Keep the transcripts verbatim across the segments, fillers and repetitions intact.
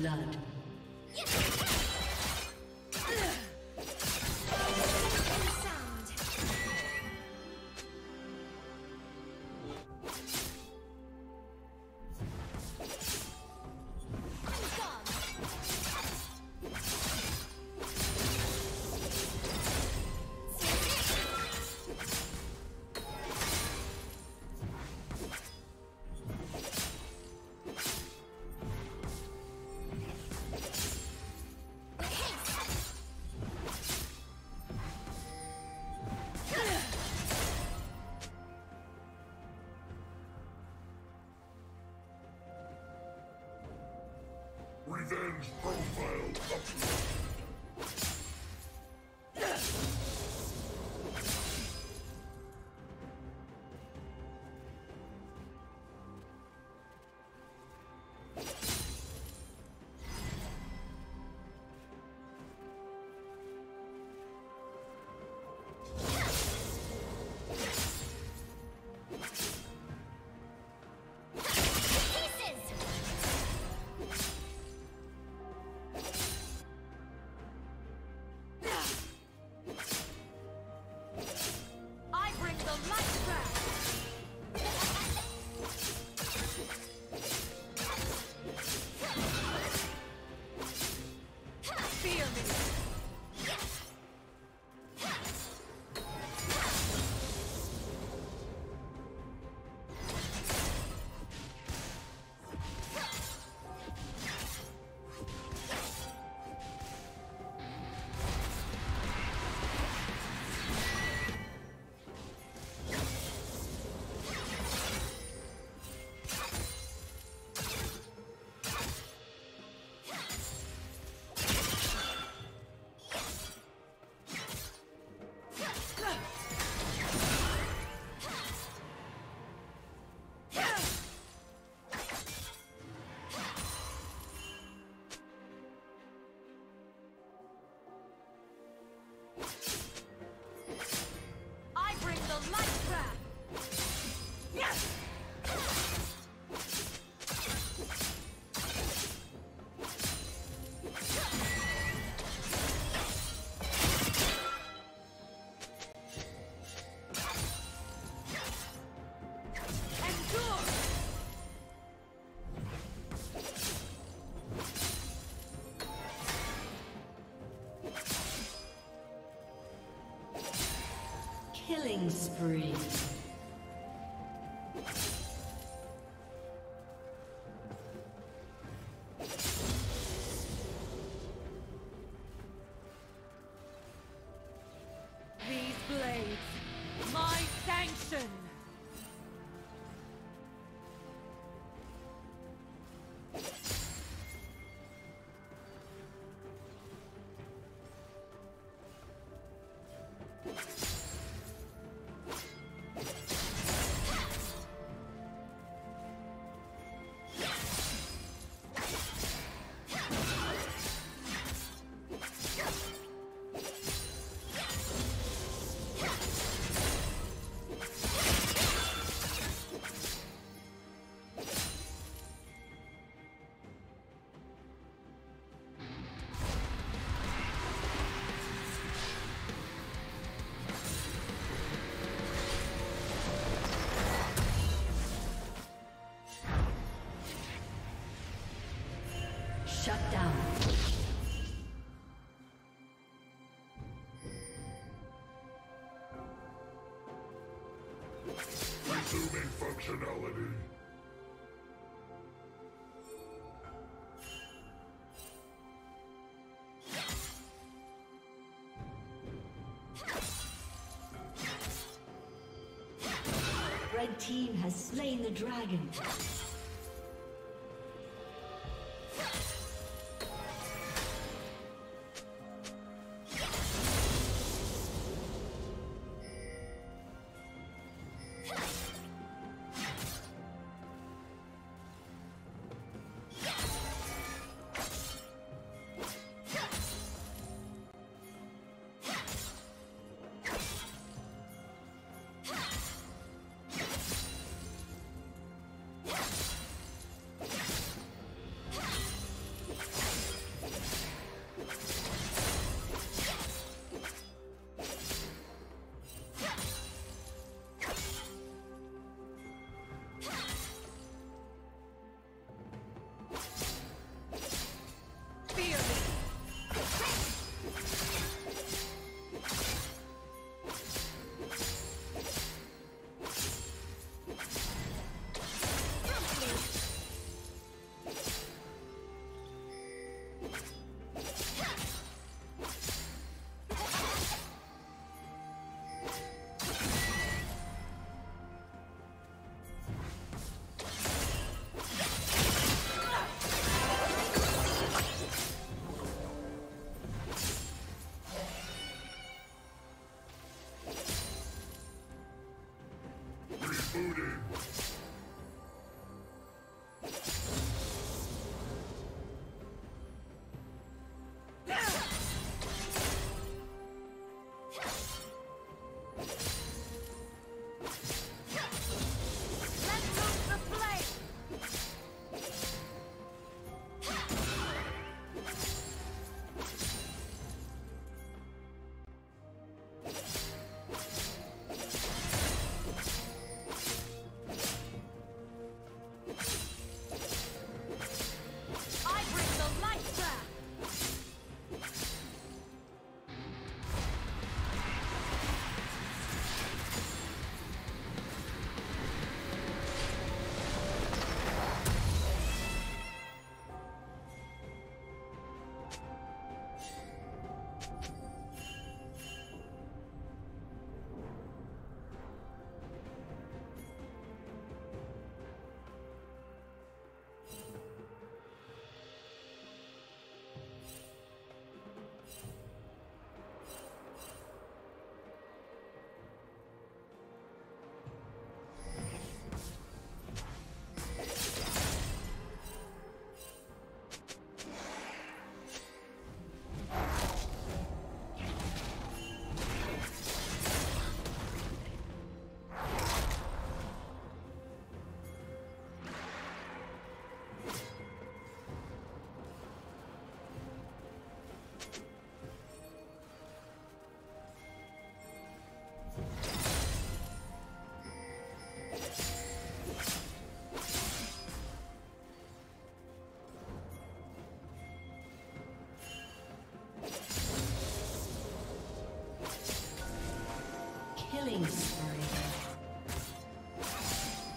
blood. Revenge profile upload. Killing spree. Shut down. Resuming functionality. Red team has slain the dragon. Yes!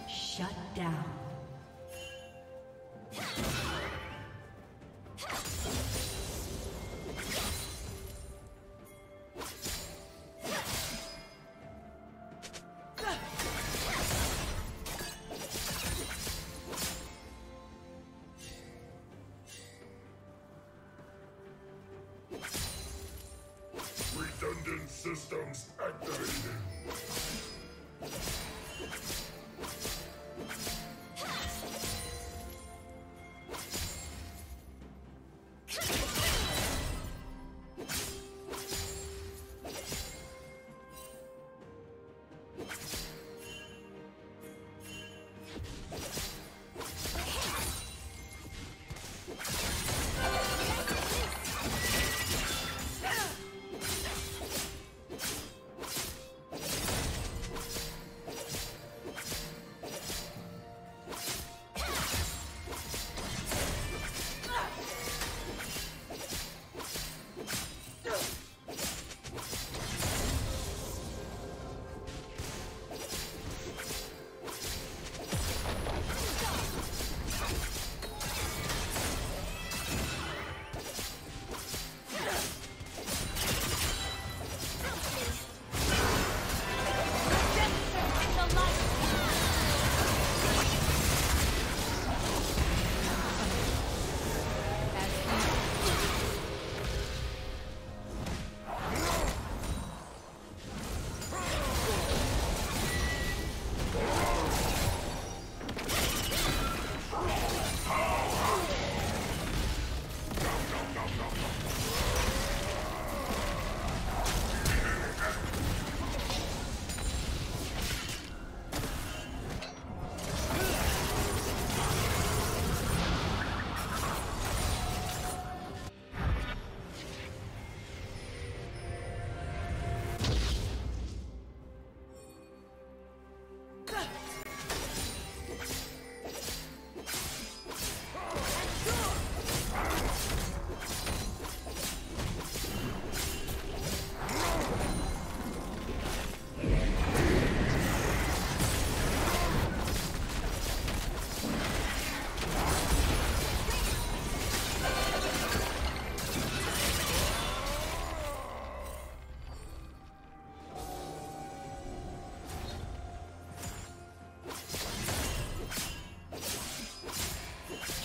Shut down. Redundant systems activated.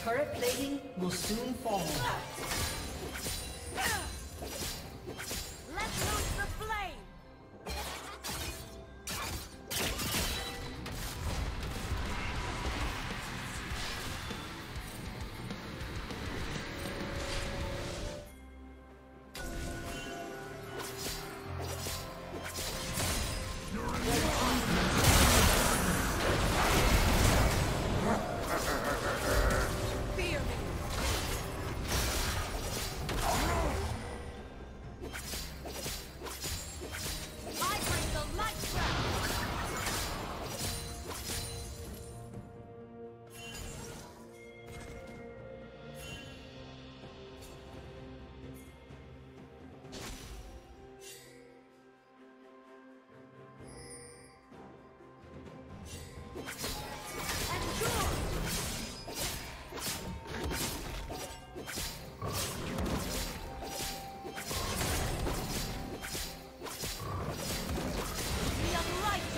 Turret plating will soon fall. Let's lose the flame!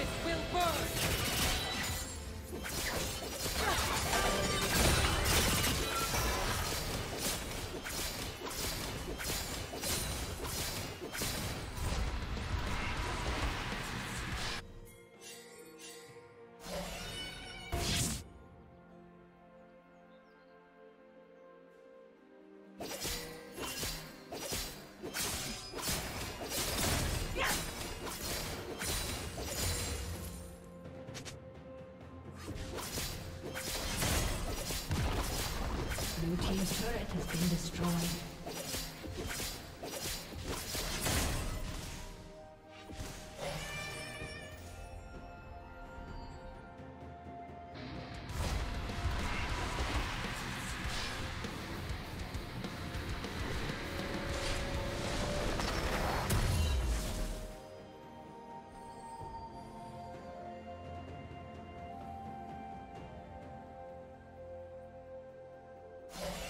Blue team's turret has been destroyed.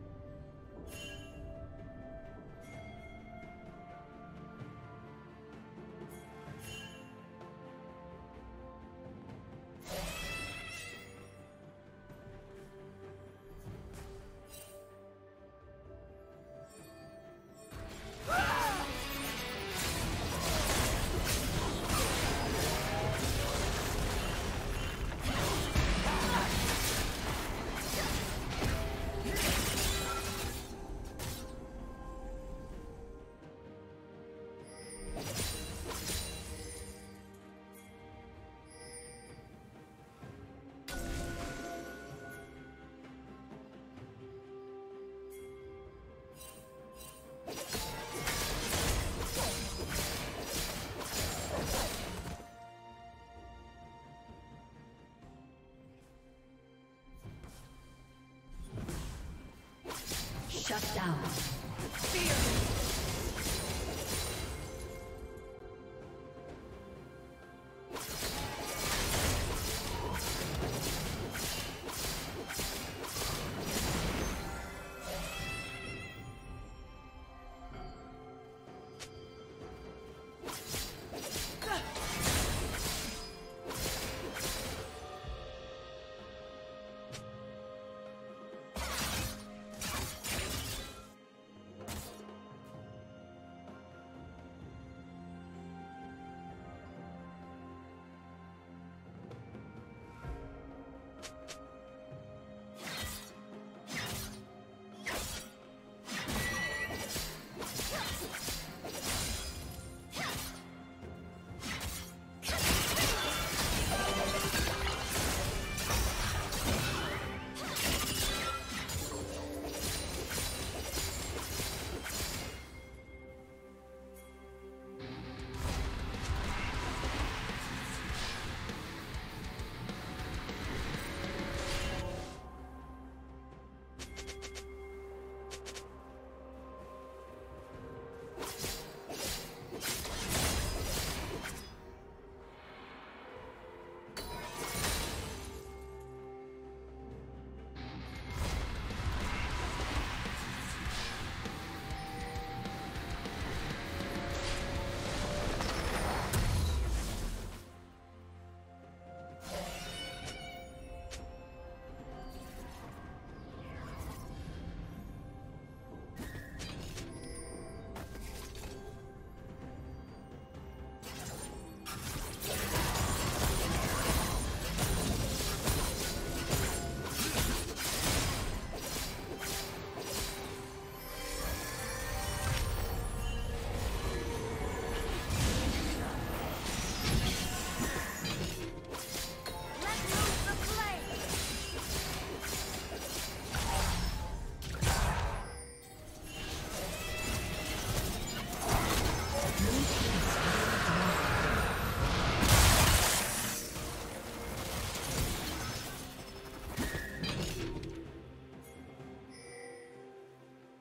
has been destroyed. Shut down. Fear.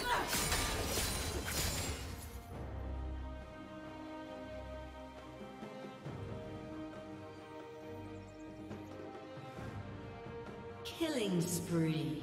Ugh! Killing spree.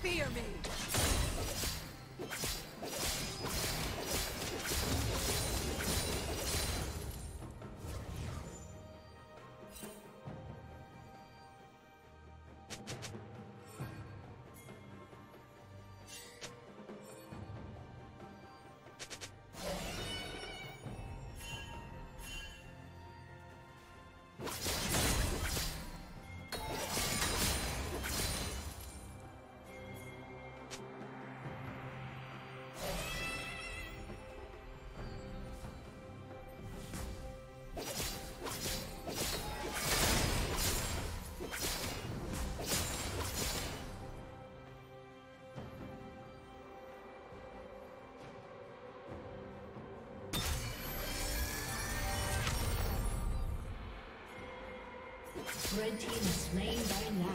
Fear me! Red team is slain by now.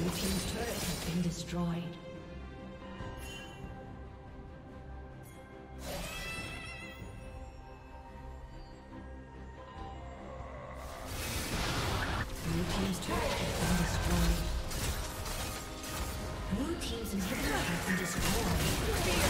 Blue team's turret has been destroyed. Destroyed. Blue team's turret has been destroyed. Blue team's inhibitor has been destroyed. Kill.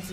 Team's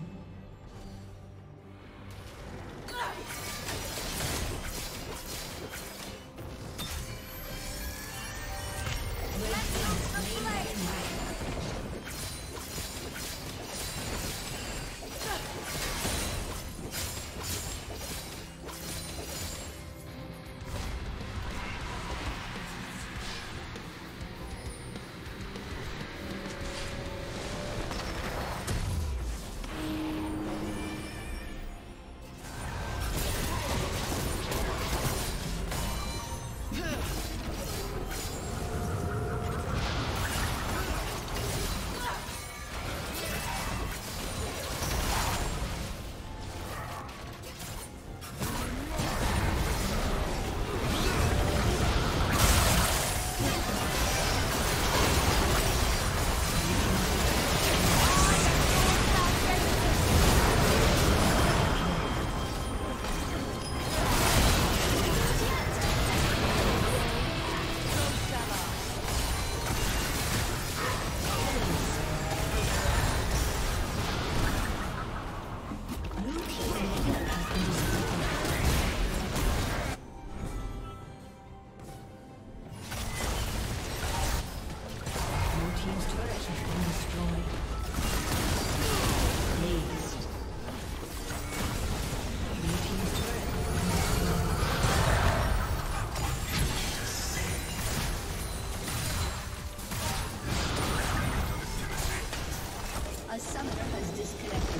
Summoner has disconnected.